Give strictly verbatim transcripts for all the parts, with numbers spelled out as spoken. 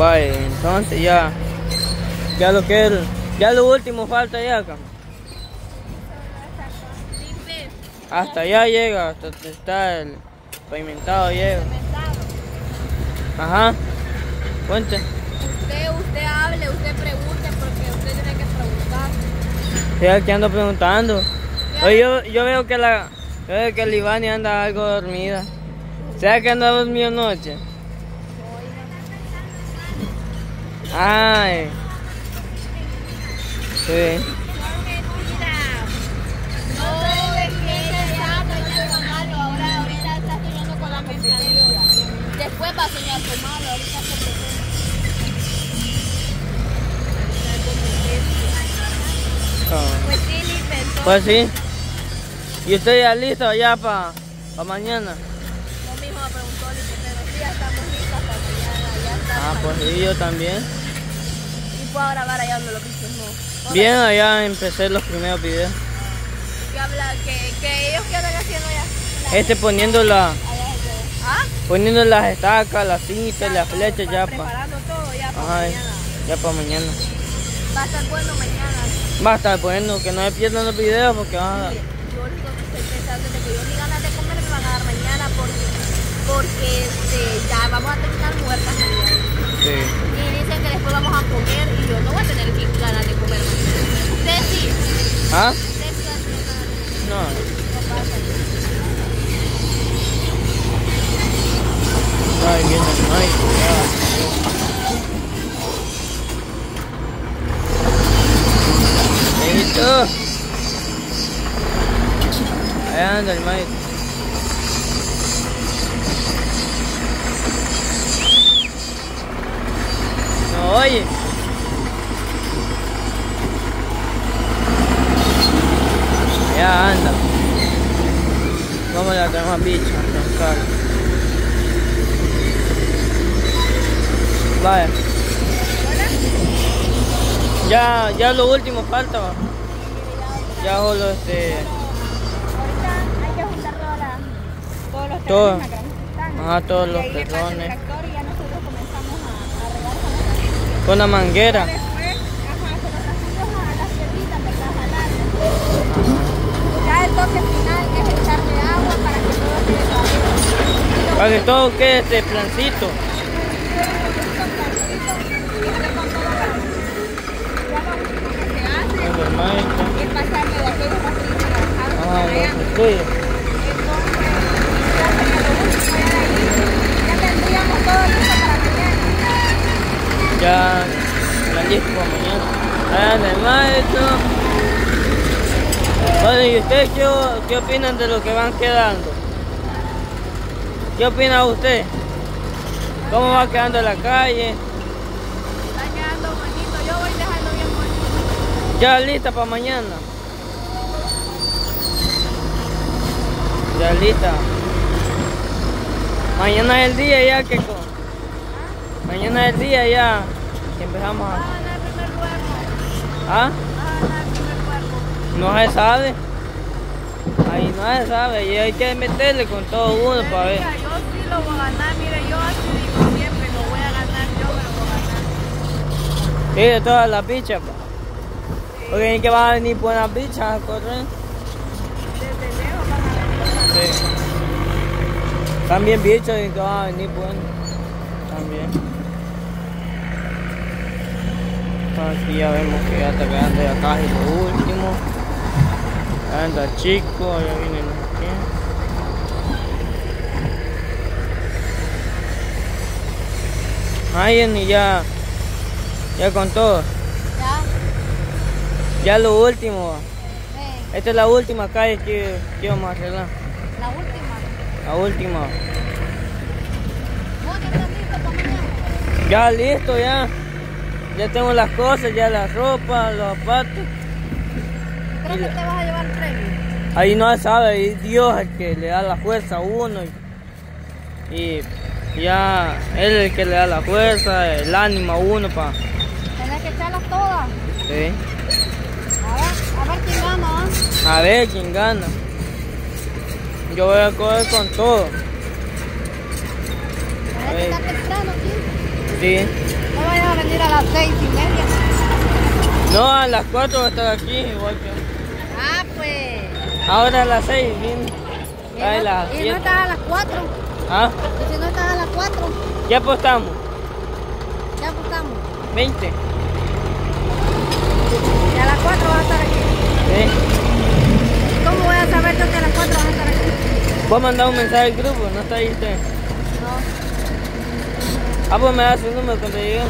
Vale, entonces ya. Ya lo que el, ya lo último falta ya, cama. Hasta allá llega, hasta donde está el pavimentado llega. Ajá. Cuente. Usted, usted hable, usted pregunte, porque usted tiene que preguntar. Sí, es que ando preguntando. Oye, yo, yo veo que la, yo veo que el Ivani anda algo dormida. ¿Será que anda dormido noche? Ay. Sí. Después va a soñar con malo, ahorita se presenta. Pues sí, listo. Pues sí. ¿Y usted ya listo ya para pa mañana? No, mi hijo me preguntó, pero sí, ya estamos listas para mañana. Ya estamos. Ah, pues sí, yo también. Y puedo grabar allá donde lo viste, ¿no? Bien, allá empecé los primeros videos. ¿Qué habla? ¿Qué, qué ellos qué andan haciendo allá? Este poniendo la... ¿Ah? Poniendo las estacas, las cintas, las flechas ya para... Preparando todo ya para mañana. Ya para mañana. Va a estar bueno mañana. Va a estar bueno, que no se pierdan los videos porque van a... Yo lo que estoy pensando es que yo ni ganas de comer me van a dar mañana porque, porque este, ya vamos a terminar muertas mañana. Sí. Y dicen que después vamos a comer y yo no voy a tener ganas de comer mañana. ¿Ustedes sí? ¿Ah? ¿Ustedes sí van a tener ganas de comer? No. No pasa. Ay, bien, ay, cuidado. ¡Listo! Ahí anda el maíz. No, oye. Ya anda. Vamos a la más bicha, a vaya. Ya, ya lo último falta, va. Ya solo este. Ahorita hay que juntar todas las, todos los terrones macramés. Ajá, todos los terrones. Y ya nosotros comenzamos a, a regar con, con la manguera. Después, ajá, se nos hacemos a las piedritas, ¿verdad? Jalar. Ya el toque final es echarle agua para que todo quede suave. Para que todo quede este plancito. Es pasarle de aquellos pasillos para allá. Entonces, ya tendríamos todo listo para mañana. Ya, la listo para mañana. Dale, maestro. Bueno, ¿y ustedes qué, qué opinan de lo que van quedando? ¿Qué opina usted? ¿Cómo va quedando la calle? Está quedando bonito, yo voy dejando bien bonito. Ya lista para mañana. Ya lista. Mañana es el día ya que... ¿Ah? Mañana es el día ya que empezamos a... Ah, no, el primer cuerpo. ¿Ah? Ah, no, el primer cuerpo. No se sabe. Ahí no se sabe y hay que meterle con todo uno para ver. Mira, yo sí lo voy a ganar, mire, yo así digo siempre, lo voy a ganar yo, pero lo voy a ganar. Sí, de todas las bichas, pa. Sí. Porque es que van a venir buenas bichas a correr. Desde lejos van a venir. Sí. Están bien bichos y que van a venir buenas. También. Aquí ya vemos que ya está quedando ya casi lo último. Anda chico, ya vienen aquí. Ay, y ya. Ya con todo. Ya. Ya lo último. Sí. Esta es la última calle que, que vamos a arreglar. La última. La última. ¿Vos ya estás listo para mañana? Ya listo, ya. Ya tengo las cosas, ya la ropa, los zapatos. ¿Crees que te vas a llevar premio? Ahí no se sabe, ahí Dios es el que le da la fuerza a uno y, y ya él es el que le da la fuerza, el ánimo a uno para... ¿Tenés que echarlas todas? Sí. A ver, a ver quién gana, ¿eh? A ver quién gana. Yo voy a correr con todo. ¿Tenés que estar temprano, tío? Sí. No vayan a venir a las seis y media. No, a las cuatro voy a estar aquí, igual que... Ah, pues... Ahora a las seis, bien. ¿Y, Ay, no, las y no estás a las cuatro? ¿Ah? ¿Y si no estás a las cuatro? Ya apostamos. Ya apostamos. veinte. Y a las cuatro vas a estar aquí. Sí. ¿Y cómo voy a saber yo que a las cuatro vas a estar aquí? Voy a mandar un mensaje al grupo, ¿no está ahí usted? No. Ah, pues me da su número cuando llegue.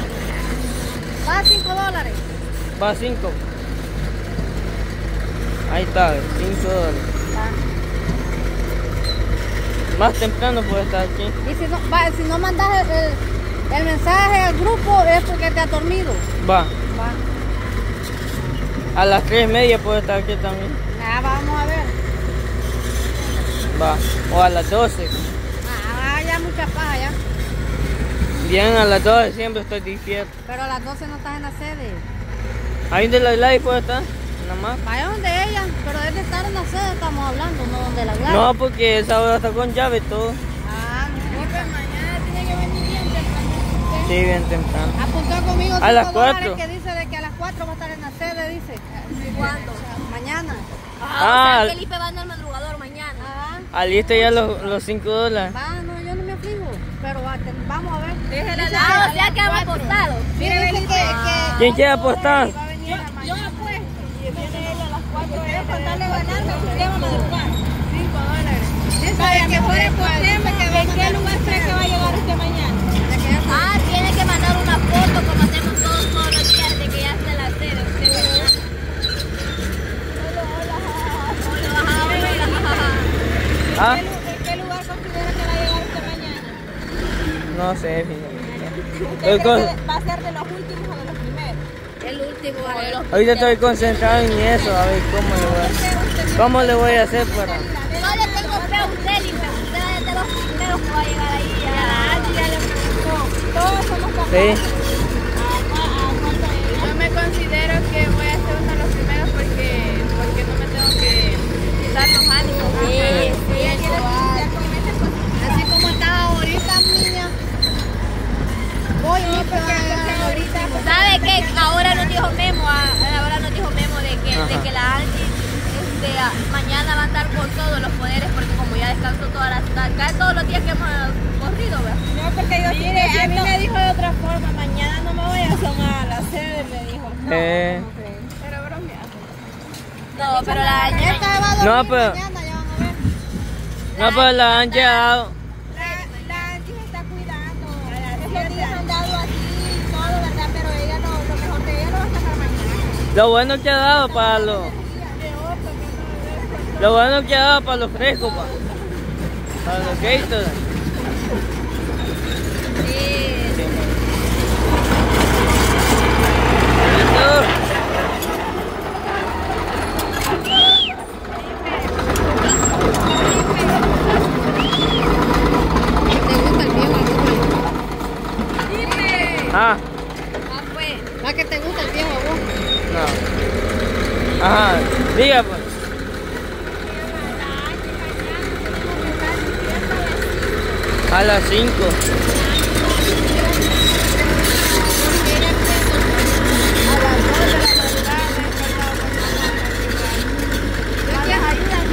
Va a cinco dólares. Va a cinco. Ahí está, cinco dólares. Va. Más temprano puede estar aquí. Y si no, va, si no mandas el, el, el mensaje al grupo es porque te has dormido. Va. Va. A las tres y media puede estar aquí también. Ah, vamos a ver. Va. O a las doce. Ah, ya mucha paja ya. Bien, a las doce siempre estoy despierto. Pero a las doce no estás en la sede. Ahí de la Gladys puede estar, nada más. Vaya donde ella, pero es de estar en la sede estamos hablando, no donde la Gladys. No, porque esa hora está con llave todo. Ah, no, pero mañana tiene que venir bien temprano. Sí, bien temprano. Apuntó conmigo a las cuatro. Que dice de que a las cuatro va a estar en la sede, dice. ¿Cuándo? Mañana. Ah, ah, o sea, Felipe va en el madrugador mañana. Aliste ya los, los cinco dólares. Va, no, yo no me aflijo. Pero va, te, vamos a ver. Déjela la. Ah, o sea que han apostado. Mire, Felipe, que, que. ¿Quién quiere apostar? Yo, yo apuesto. Y viene ella a las cuatro. Quiero contarle ganando. ¿Qué vamos a madrugar? cinco dólares. Para que fuera el problema, que ve qué lugar cree que va a llegar usted mañana. Ah, tiene que mandar una foto como hacemos todos todos los días de que ya está la cena. ¿Ah? ¿En qué lugar considera que va a llegar usted mañana? No sé, fíjate. ¿Va a ser de los últimos o de los primeros? El último, o de los primeros. Ahorita estoy concentrado en eso, a ver cómo le voy a hacer. ¿Cómo le voy a hacer para...? No le tengo fe a usted, Lisa. Usted es de los primeros que va a llegar ahí. Ya, ya le preguntó. Todos somos capaces. Sí. Yo me considero que voy a ser uno de los primeros porque, porque no me tengo que quitar los ánimos. Sí. ¿Sabe qué? Ahora nos dijo Memo, ahora nos dijo Memo de que, de que la Angie este, mañana va a estar con todos los poderes porque como ya descansó todas las acá todos los días que hemos corrido, ¿verdad? No, porque yo sí, a mí me dijo de otra forma, mañana no me voy a asomar a la sede, me dijo. No, eh. Okay. Pero bromea. No, pero la Angie va a dormir no, pero... mañana, ya van a ver. No, la pero la Angie ha... Lo bueno que ha dado para los... Lo bueno que ha dado para los frescos, pa. Para los gaitos. Sí. Sí. Ah. Ah, pues. ¿La que te gusta el viejo a vos? No. Ajá, diga pues. A las cinco.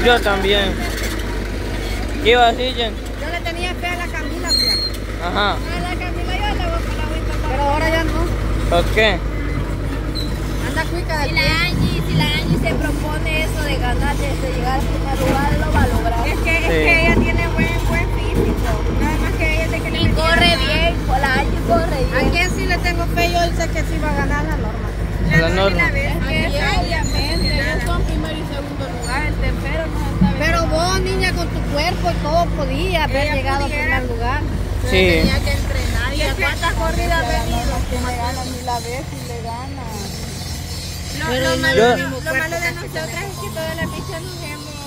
Yo también. ¿Qué iba a decir, Jen? Yo le tenía fe a la Camila, pues. Ajá. A la Camila yo le voy a la. Pero ahora ya no. ¿Por qué? Si la Angie, si la Angie se propone eso de ganar, de llegar al lugar, lo va a lograr. Es que, sí. Es que ella tiene buen, buen físico, nada más que ella de que y le corre bien, mal. La Angie corre bien. ¿A quién sí le tengo fe? Yo sé que sí va a ganar la Norma. La, la Norma. La vez que es ella, obviamente, ellos son primero y segundo lugar, el tercero no se sabe. Pero vos, niña, con tu cuerpo y todo, podías haber llegado al primer lugar. Sí. Tenía que entrenar y a cuántas corridas venido. Que le gana ni la vez y le gana. No, lo, malo, yo, no, lo malo de nosotras es que todas las bichas nos hemos,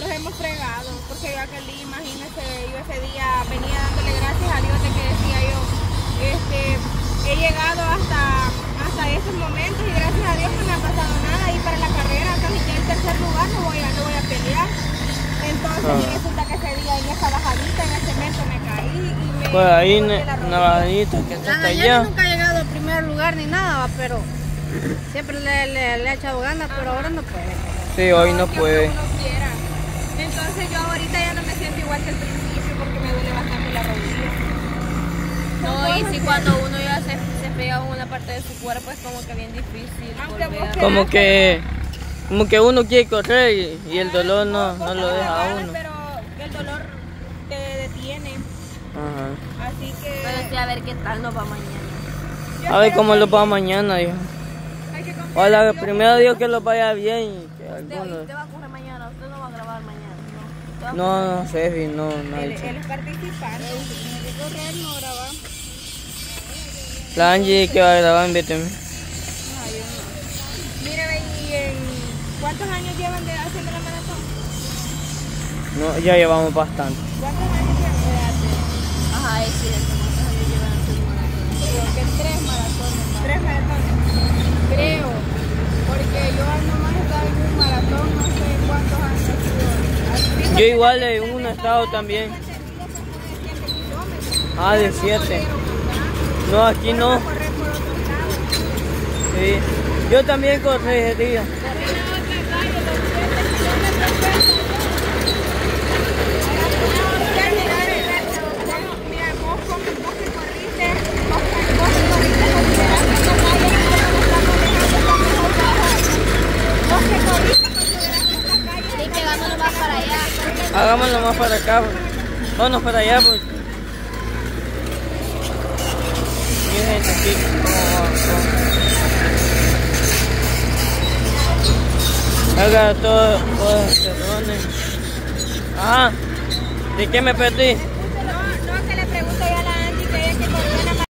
los hemos fregado. Porque yo aquel día, imagínense, yo ese día venía dándole gracias a Dios de que decía yo, este, he llegado hasta, hasta estos momentos y gracias a Dios no me ha pasado nada. Y para la carrera, casi que en tercer lugar no voy a, no voy a pelear. Entonces, ah. Resulta que que vi ahí en esa bajadita, en el cemento me caí y me... Pues ahí en la bajadita que está hasta allá. Yo nunca he llegado al primer lugar ni nada, pero siempre le, le, le he echado ganas, pero ahora no puede. Sí, hoy no, no puede. Uno quiera. Entonces yo ahorita ya no me siento igual que al principio porque me duele bastante la rodilla. No, y si cuando uno ya se, se pega en una parte de su cuerpo es como que bien difícil. Volver. Como que... Como que uno quiere correr y, y el dolor no, no lo deja a uno. Pero el dolor te detiene. Ajá. Así que... Pero sí, a ver qué tal nos va mañana. A ver cómo lo va mañana, hijo. Hola, primero Dios que lo vaya bien. Y que alguno... ¿Usted va a correr mañana? ¿Usted no va a grabar mañana? No, no sé, si no, no. Él es participante. Correr no graba. La Angie que va a grabar, invíteme. Mire, ven. ¿Cuántos años llevan de haciendo la maratón? No, ya llevamos bastante. ¿Cuántos años llevan de hacer? Ajá, es cierto. ¿Cuántos años llevan haciendo maratón? Creo que tres maratones. ¿Tres maratones? Creo. Porque yo nomás he estado en un maratón, no sé cuántos años llevo. Yo igual en uno he estado también. Ah, de siete. No, aquí no. Sí. Yo también corrí ese día. Hagámoslo más para acá, pues. Vámonos para allá, pues. Miren aquí. Oh, oh. Haga todo, todos los terrones. Ah, ¿de qué me perdí?